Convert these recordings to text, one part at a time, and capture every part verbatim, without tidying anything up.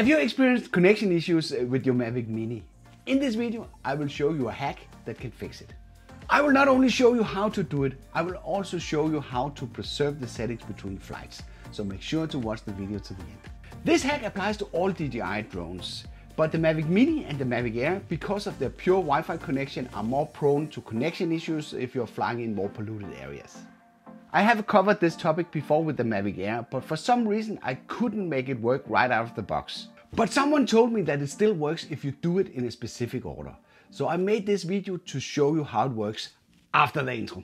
Have you experienced connection issues with your Mavic Mini? In this video, I will show you a hack that can fix it. I will not only show you how to do it, I will also show you how to preserve the settings between flights. So make sure to watch the video to the end. This hack applies to all D J I drones, but the Mavic Mini and the Mavic Air, because of their pure Wi-Fi connection, are more prone to connection issues if you're flying in more polluted areas. I have covered this topic before with the Mavic Air, but for some reason I couldn't make it work right out of the box. But someone told me that it still works if you do it in a specific order. So I made this video to show you how it works after the intro.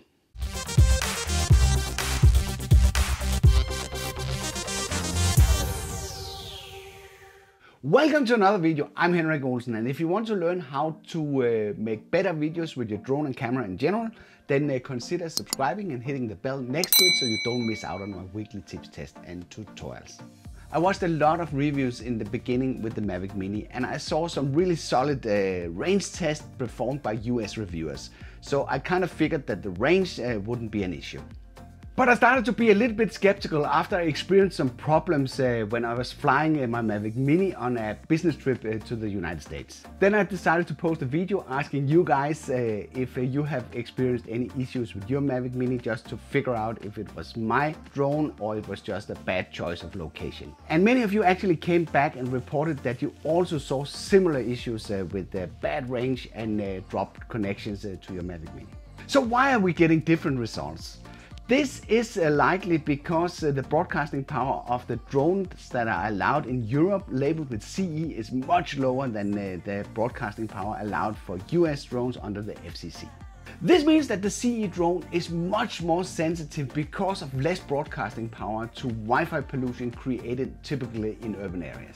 Welcome to another video. I'm Henrik Olsen, and if you want to learn how to uh, make better videos with your drone and camera in general, then uh, consider subscribing and hitting the bell next to it so you don't miss out on my weekly tips, tests and tutorials. I watched a lot of reviews in the beginning with the Mavic Mini, and I saw some really solid uh, range tests performed by U S reviewers, so I kind of figured that the range uh, wouldn't be an issue. But I started to be a little bit skeptical after I experienced some problems uh, when I was flying uh, my Mavic Mini on a business trip uh, to the United States. Then I decided to post a video asking you guys uh, if uh, you have experienced any issues with your Mavic Mini, just to figure out if it was my drone or it was just a bad choice of location. And many of you actually came back and reported that you also saw similar issues uh, with uh, bad range and uh, dropped connections uh, to your Mavic Mini. So why are we getting different results? This is uh, likely because uh, the broadcasting power of the drones that are allowed in Europe labeled with C E is much lower than uh, the broadcasting power allowed for U S drones under the F C C. This means that the C E drone is much more sensitive because of less broadcasting power to Wi-Fi pollution created typically in urban areas.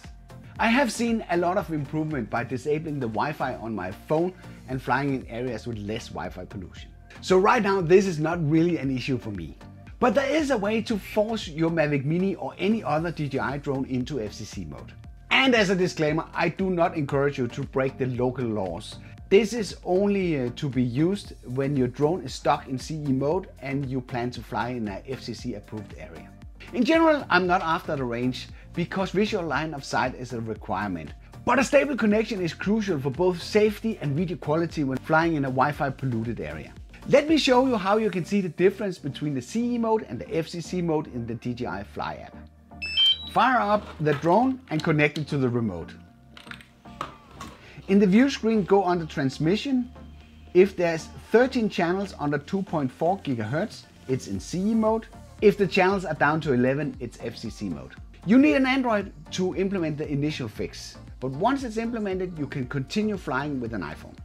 I have seen a lot of improvement by disabling the Wi-Fi on my phone and flying in areas with less Wi-Fi pollution. So right now, this is not really an issue for me. But there is a way to force your Mavic Mini or any other D J I drone into F C C mode. And as a disclaimer, I do not encourage you to break the local laws. This is only uh, to be used when your drone is stuck in C E mode and you plan to fly in an F C C approved area. In general, I'm not after the range because visual line of sight is a requirement. But a stable connection is crucial for both safety and video quality when flying in a Wi-Fi polluted area. Let me show you how you can see the difference between the C E mode and the F C C mode in the D J I Fly app. Fire up the drone and connect it to the remote. In the view screen, go under transmission. If there's thirteen channels under two point four gigahertz, it's in C E mode. If the channels are down to eleven, it's F C C mode. You need an Android to implement the initial fix, but once it's implemented, you can continue flying with an iPhone.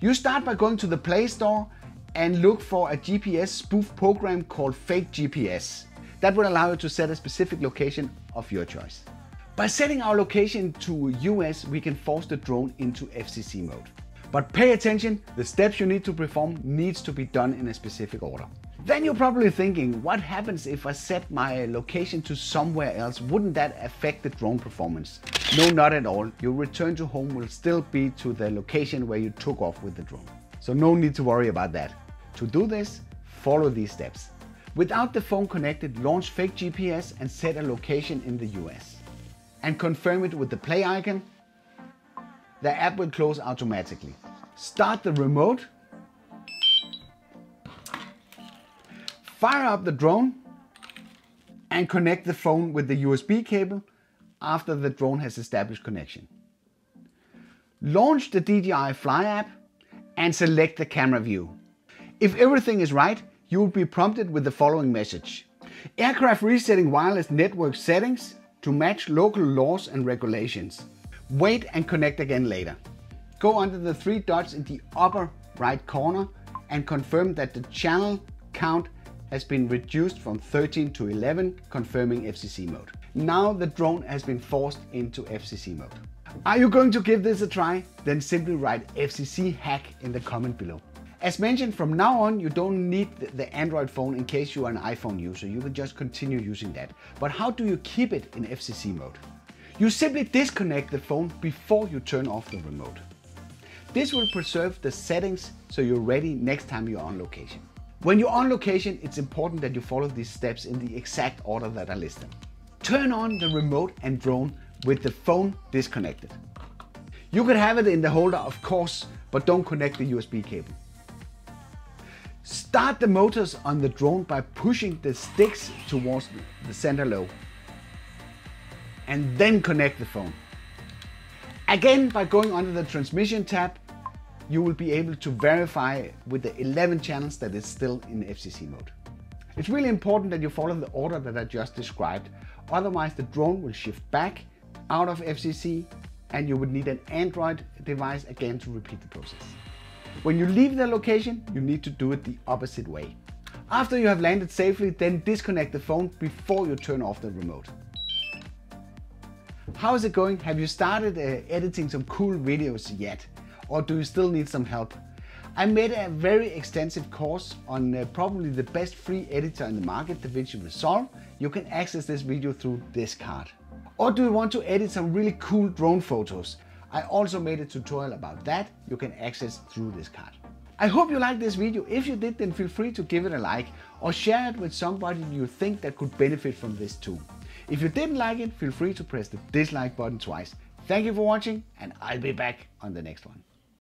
You start by going to the Play Store and look for a G P S spoof program called Fake G P S. That will allow you to set a specific location of your choice. By setting our location to U S, we can force the drone into F C C mode. But pay attention, the steps you need to perform needs to be done in a specific order. Then you're probably thinking, what happens if I set my location to somewhere else? Wouldn't that affect the drone performance? No, not at all. Your return to home will still be to the location where you took off with the drone. So no need to worry about that. To do this, follow these steps. Without the phone connected, launch Fake G P S and set a location in the U S. And confirm it with the play icon. The app will close automatically. Start the remote. Fire up the drone and connect the phone with the U S B cable after the drone has established connection. Launch the D J I Fly app and select the camera view. If everything is right, you will be prompted with the following message. Aircraft resetting wireless network settings to match local laws and regulations. Wait and connect again later. Go under the three dots in the upper right corner and confirm that the channel count has been reduced from thirteen to eleven, confirming F C C mode. Now the drone has been forced into F C C mode. Are you going to give this a try? Then simply write F C C hack in the comment below. As mentioned, from now on, you don't need the Android phone in case you are an iPhone user. You can just continue using that. But how do you keep it in F C C mode? You simply disconnect the phone before you turn off the remote. This will preserve the settings so you're ready next time you're on location. When you're on location, it's important that you follow these steps in the exact order that I listed. Turn on the remote and drone with the phone disconnected. You could have it in the holder, of course, but don't connect the U S B cable. Start the motors on the drone by pushing the sticks towards the center lobe, and then connect the phone. Again, by going under the transmission tab, you will be able to verify with the eleven channels that it's still in F C C mode. It's really important that you follow the order that I just described, otherwise the drone will shift back out of F C C and you would need an Android device again to repeat the process. When you leave the location, you need to do it the opposite way. After you have landed safely, then disconnect the phone before you turn off the remote. How is it going? Have you started uh, editing some cool videos yet? Or do you still need some help? I made a very extensive course on uh, probably the best free editor in the market, DaVinci Resolve. You can access this video through this card. Or do you want to edit some really cool drone photos? I also made a tutorial about that you can access through this card. I hope you liked this video. If you did, then feel free to give it a like or share it with somebody you think that could benefit from this too. If you didn't like it, feel free to press the dislike button twice. Thank you for watching, and I'll be back on the next one.